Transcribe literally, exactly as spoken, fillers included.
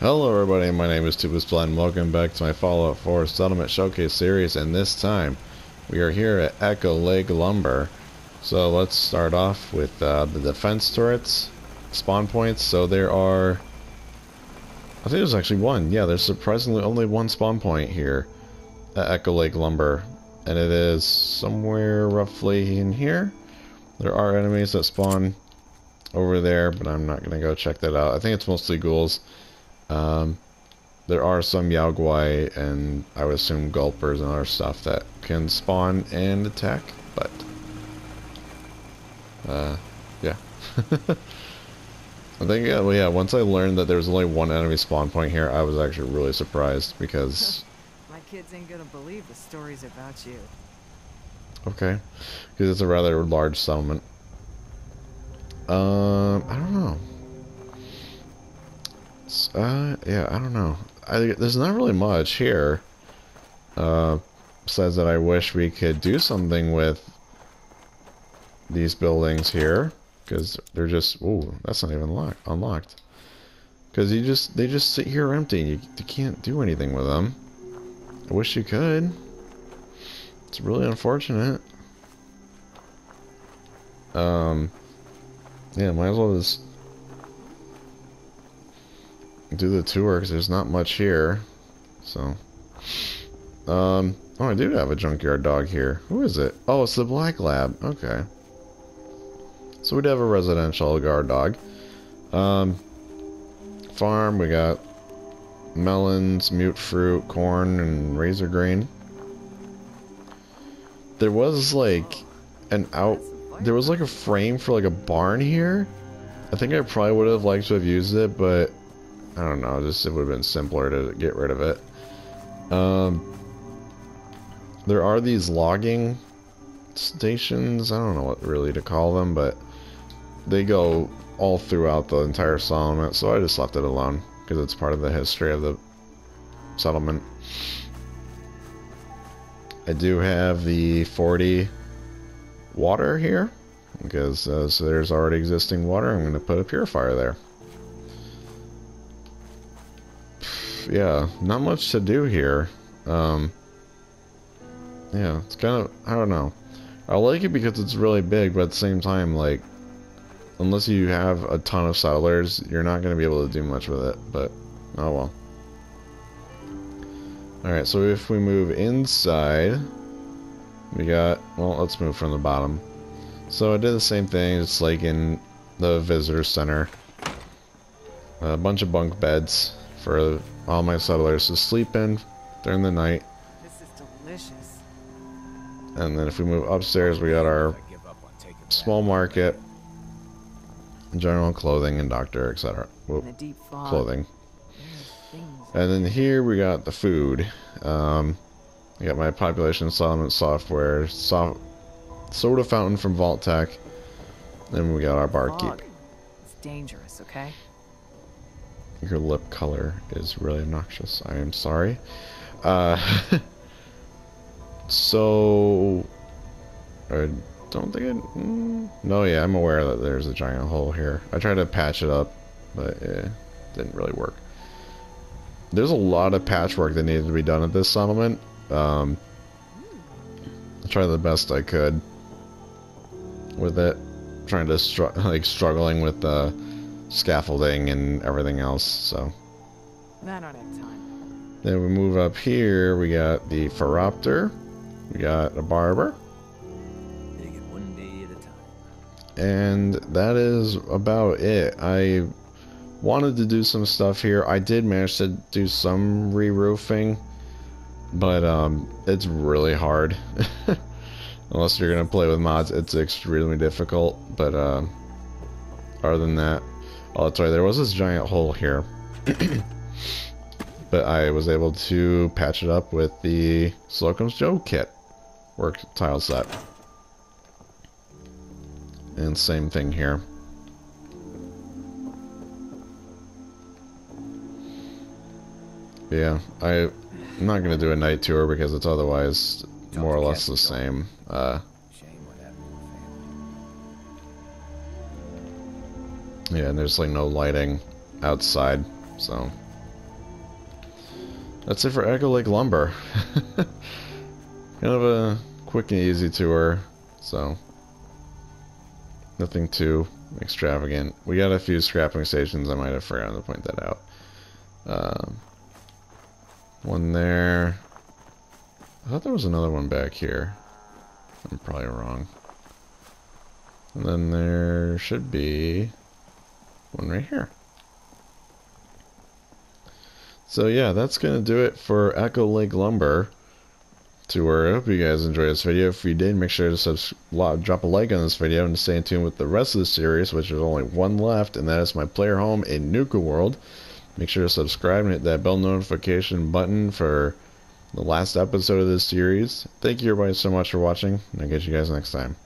Hello everybody, my name is Tubasplat and welcome back to my Fallout four Settlement Showcase series, and this time we are here at Echo Lake Lumber. So let's start off with uh, the defense turrets, spawn points. So there are, I think there's actually one, yeah there's surprisingly only one spawn point here at Echo Lake Lumber, and it is somewhere roughly in here. There are enemies that spawn over there, but I'm not gonna go check that out. I think it's mostly ghouls. Um, there are some Yao Gwai and I would assume gulpers and other stuff that can spawn and attack, but uh, yeah. I think yeah, well, yeah, once I learned that there was only one enemy spawn point here, I was actually really surprised because my kids ain't gonna believe the stories about you. Okay, because it's a rather large settlement. Um, I don't know. Uh, yeah, I don't know. I, there's not really much here. Uh, besides that, I wish we could do something with these buildings here, because they're just. Ooh, that's not even locked, unlocked. Because you just they just sit here empty. You, you can't do anything with them. I wish you could. It's really unfortunate. Um, yeah, might as well just do the tour because there's not much here. So um oh, I do have a junkyard dog here. Who is it? Oh, it's the black lab. Okay, so we'd have a residential guard dog. Um farm, we got melons, mute fruit, corn, and razor grain. There was like an out there was like a frame for like a barn here. I think I probably would have liked to have used it, but I don't know, just it would have been simpler to get rid of it. Um, there are these logging stations, I don't know what really to call them, but they go all throughout the entire settlement, so I just left it alone because it's part of the history of the settlement. I do have the forty water here because uh, so there's already existing water. I'm going to put a purifier there. Yeah, not much to do here. Um, yeah, it's kind of, I don't know. I like it because it's really big, but at the same time, like, unless you have a ton of settlers, you're not going to be able to do much with it, but oh well. Alright, so if we move inside, we got, well, let's move from the bottom. So I did the same thing, it's like in the visitor center. A bunch of bunk beds for all my settlers to sleep in during the night. This is delicious. And then if we move upstairs, we got our small market, general clothing and doctor, et cetera. Clothing. And then here we got the food. Um, I got my population settlement software, soft, soda fountain from Vault-Tec, and we got our barkeep. It's dangerous, okay? Your lip color is really obnoxious. I am sorry. Uh, so I don't think it. Mm, no, yeah, I'm aware that there's a giant hole here. I tried to patch it up, but it didn't really work. There's a lot of patchwork that needed to be done at this settlement. Um, I tried the best I could with it, trying to str like struggling with the. Uh, scaffolding and everything else, so I don't have time. Then we move up here, we got the Pharopter, we got a barber. Take it one day at a time. And that is about it. I wanted to do some stuff here. I did manage to do some re-roofing, but um it's really hard. Unless you're gonna play with mods, it's extremely difficult, but um uh, other than that. Oh, that's right, there was this giant hole here. But I was able to patch it up with the Slocum's Joe kit work tile set. And same thing here. Yeah, I, I'm not going to do a night tour because it's otherwise more or less the same. Uh, Yeah, and there's like no lighting outside, so That's it for Echo Lake Lumber. Kind of a quick and easy tour, so nothing too extravagant. We got a few scrapping stations. I might have forgotten to point that out. Um, one there. I thought there was another one back here. I'm probably wrong. And then there should be one right here. So yeah, that's going to do it for Echo Lake Lumber tour. I hope you guys enjoyed this video. If you did, make sure to subscribe, drop a like on this video, and stay in tune with the rest of the series, which is only one left, and that is my player home in Nuka World. Make sure to subscribe and hit that bell notification button for the last episode of this series. Thank you everybody so much for watching, and I'll catch you guys next time.